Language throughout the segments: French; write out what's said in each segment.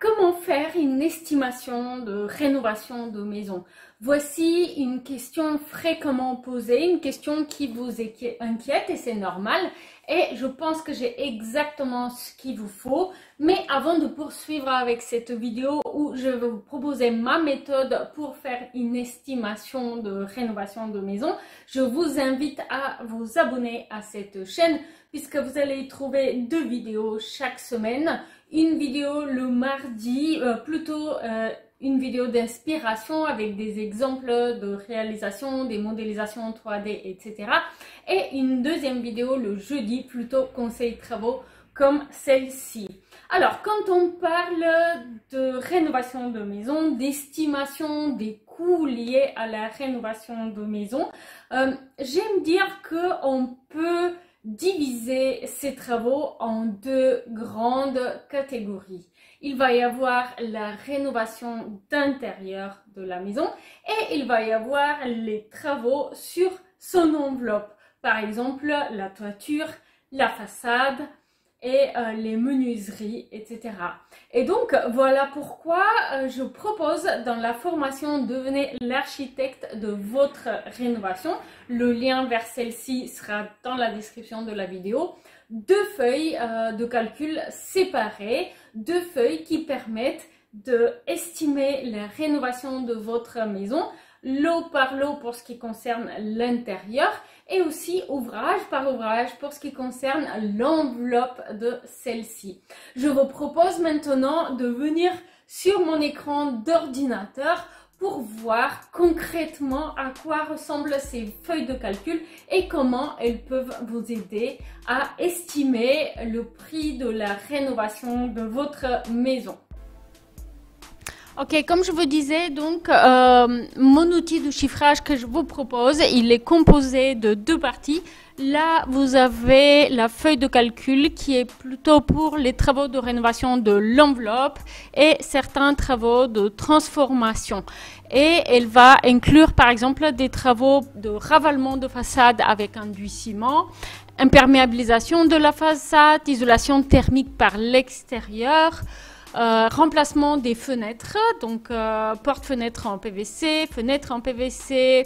Comment faire une estimation de rénovation de maison? Voici une question fréquemment posée, une question qui vous inquiète et c'est normal. Et je pense que j'ai exactement ce qu'il vous faut. Mais avant de poursuivre avec cette vidéo où je vais vous proposer ma méthode pour faire une estimation de rénovation de maison, je vous invite à vous abonner à cette chaîne puisque vous allez trouver 2 vidéos chaque semaine. Une vidéo le mardi, une vidéo d'inspiration avec des exemples de réalisation, des modélisations 3D, etc. Et une deuxième vidéo le jeudi, plutôt conseils travaux comme celle-ci. Alors, quand on parle de rénovation de maison, d'estimation des coûts liés à la rénovation de maison, j'aime dire que on peut diviser ces travaux en 2 grandes catégories. Il va y avoir la rénovation d'intérieur de la maison et il va y avoir les travaux sur son enveloppe. Par exemple, la toiture, la façade et les menuiseries, etc. Et donc, voilà pourquoi je propose dans la formation « Devenez l'architecte de votre rénovation », le lien vers celle-ci sera dans la description de la vidéo, 2 feuilles de calcul séparées, 2 feuilles qui permettent d'estimer la rénovation de votre maison, lot par lot pour ce qui concerne l'intérieur et aussi ouvrage par ouvrage pour ce qui concerne l'enveloppe de celle-ci. Je vous propose maintenant de venir sur mon écran d'ordinateur pour voir concrètement à quoi ressemblent ces feuilles de calcul et comment elles peuvent vous aider à estimer le prix de la rénovation de votre maison. Ok, comme je vous disais, donc mon outil de chiffrage que je vous propose, il est composé de 2 parties. Là, vous avez la feuille de calcul qui est plutôt pour les travaux de rénovation de l'enveloppe et certains travaux de transformation. Et elle va inclure par exemple des travaux de ravalement de façade avec enduit ciment, imperméabilisation de la façade, isolation thermique par l'extérieur, remplacement des fenêtres, donc porte-fenêtres en PVC, fenêtres en PVC,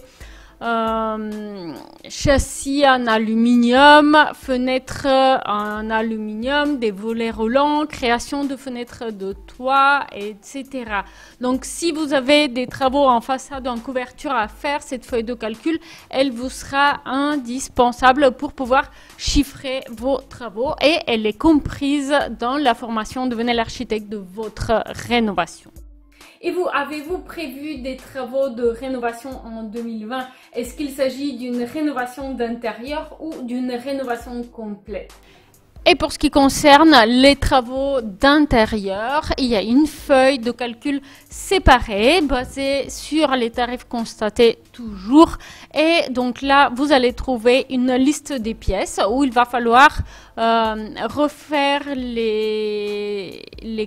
châssis en aluminium, fenêtres en aluminium, des volets roulants, création de fenêtres de toit, etc. Donc, si vous avez des travaux en façade, en couverture à faire, cette feuille de calcul, elle vous sera indispensable pour pouvoir chiffrer vos travaux et elle est comprise dans la formation « Devenez l'architecte de votre rénovation ». Et vous, avez-vous prévu des travaux de rénovation en 2020? Est-ce qu'il s'agit d'une rénovation d'intérieur ou d'une rénovation complète? Et pour ce qui concerne les travaux d'intérieur, il y a une feuille de calcul séparée basée sur les tarifs constatés toujours. Et donc là, vous allez trouver une liste des pièces où il va falloir refaire les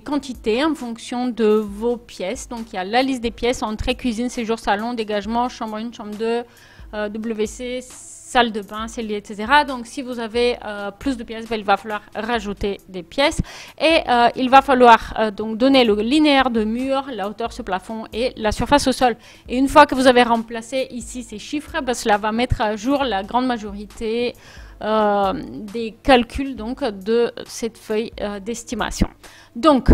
quantités en fonction de vos pièces. Donc il y a la liste des pièces, entrée, cuisine, séjour, salon, dégagement, chambre 1, chambre 2, WC, salle de bain, cellier, etc. Donc, si vous avez plus de pièces, ben, il va falloir rajouter des pièces. Et il va falloir donc donner le linéaire de mur, la hauteur sur plafond et la surface au sol. Et une fois que vous avez remplacé ici ces chiffres, ben, cela va mettre à jour la grande majorité des calculs donc de cette feuille d'estimation. Donc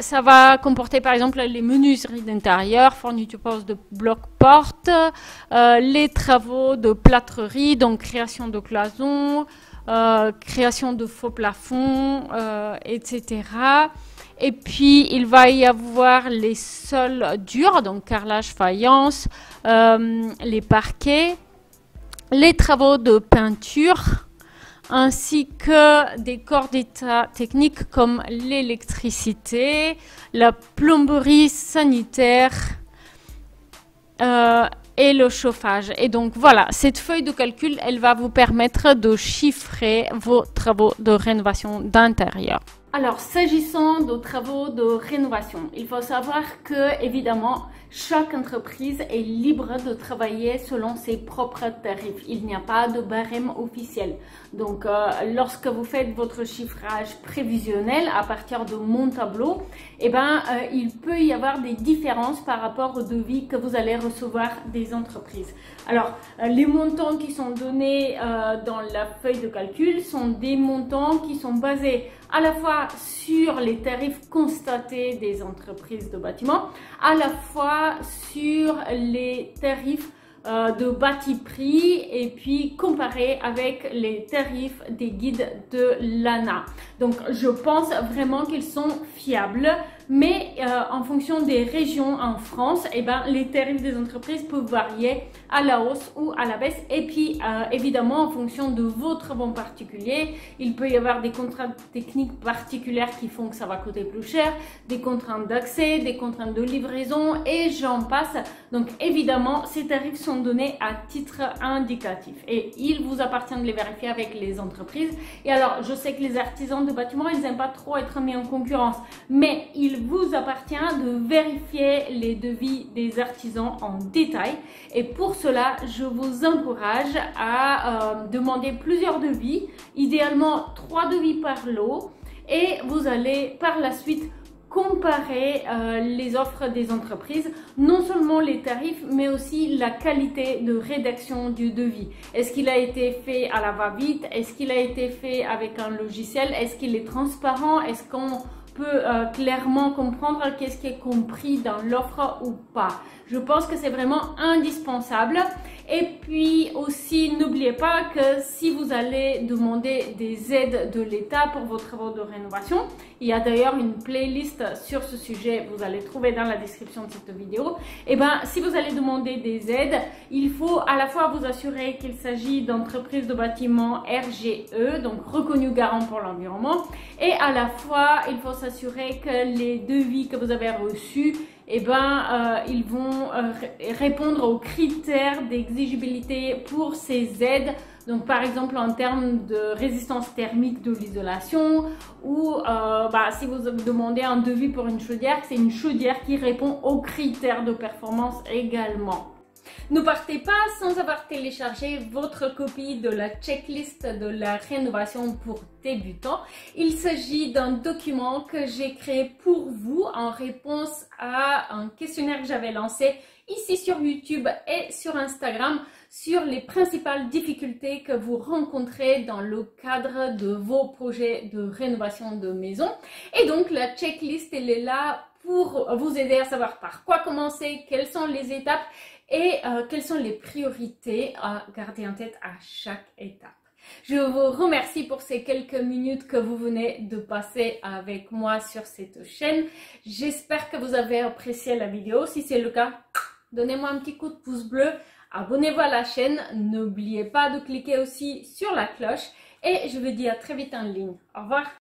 ça va comporter par exemple les menuiseries d'intérieur, fourniture de bloc porte, les travaux de plâtrerie, donc création de cloisons, création de faux plafonds, etc. Et puis, il va y avoir les sols durs, donc carrelage, faïence, les parquets, les travaux de peinture ainsi que des corps d'état techniques comme l'électricité, la plomberie sanitaire et le chauffage. Et donc voilà, cette feuille de calcul, elle va vous permettre de chiffrer vos travaux de rénovation d'intérieur. Alors, s'agissant de travaux de rénovation, il faut savoir que, évidemment, chaque entreprise est libre de travailler selon ses propres tarifs. Il n'y a pas de barème officiel. Donc, lorsque vous faites votre chiffrage prévisionnel à partir de mon tableau, eh ben, il peut y avoir des différences par rapport aux devis que vous allez recevoir des entreprises. Alors, les montants qui sont donnés dans la feuille de calcul sont des montants qui sont basés à la fois sur les tarifs constatés des entreprises de bâtiments, à la fois sur les tarifs de Bâti-prix et puis comparé avec les tarifs des guides de l'ANA. Donc je pense vraiment qu'ils sont fiables, mais en fonction des régions en France, eh ben, les tarifs des entreprises peuvent varier à la hausse ou à la baisse, et puis évidemment en fonction de vos travaux en particulier, il peut y avoir des contraintes techniques particulières qui font que ça va coûter plus cher, des contraintes d'accès, des contraintes de livraison et j'en passe. Donc évidemment ces tarifs sont donnés à titre indicatif et il vous appartient de les vérifier avec les entreprises. Et alors, je sais que les artisans de bâtiment, ils n'aiment pas trop être mis en concurrence, mais il vous appartient de vérifier les devis des artisans en détail. Et pour cela, je vous encourage à demander plusieurs devis, idéalement 3 devis par lot, et vous allez par la suite comparer les offres des entreprises, non seulement les tarifs, mais aussi la qualité de rédaction du devis. Est-ce qu'il a été fait à la va-vite? Est-ce qu'il a été fait avec un logiciel? Est-ce qu'il est transparent? Est-ce qu'on peut clairement comprendre qu'est-ce qui est compris dans l'offre ou pas? Je pense que c'est vraiment indispensable. Et puis aussi, n'oubliez pas que si vous allez demander des aides de l'État pour vos travaux de rénovation, il y a d'ailleurs une playlist sur ce sujet, vous allez trouver dans la description de cette vidéo. Et bien, si vous allez demander des aides, il faut à la fois vous assurer qu'il s'agit d'entreprises de bâtiments RGE, donc reconnues garants pour l'environnement, et à la fois, il faut s'assurer que les devis que vous avez reçus, eh ben, ils vont répondre aux critères d'exigibilité pour ces aides. Donc, par exemple, en termes de résistance thermique de l'isolation, ou si vous demandez un devis pour une chaudière, c'est une chaudière qui répond aux critères de performance également. Ne partez pas sans avoir téléchargé votre copie de la checklist de la rénovation pour débutants. Il s'agit d'un document que j'ai créé pour vous en réponse à un questionnaire que j'avais lancé ici sur YouTube et sur Instagram sur les principales difficultés que vous rencontrez dans le cadre de vos projets de rénovation de maison. Et donc la checklist, elle est là pour vous aider à savoir par quoi commencer, quelles sont les étapes et quelles sont les priorités à garder en tête à chaque étape. Je vous remercie pour ces quelques minutes que vous venez de passer avec moi sur cette chaîne. J'espère que vous avez apprécié la vidéo. Si c'est le cas, donnez-moi un petit coup de pouce bleu, abonnez-vous à la chaîne, n'oubliez pas de cliquer aussi sur la cloche et je vous dis à très vite en ligne. Au revoir.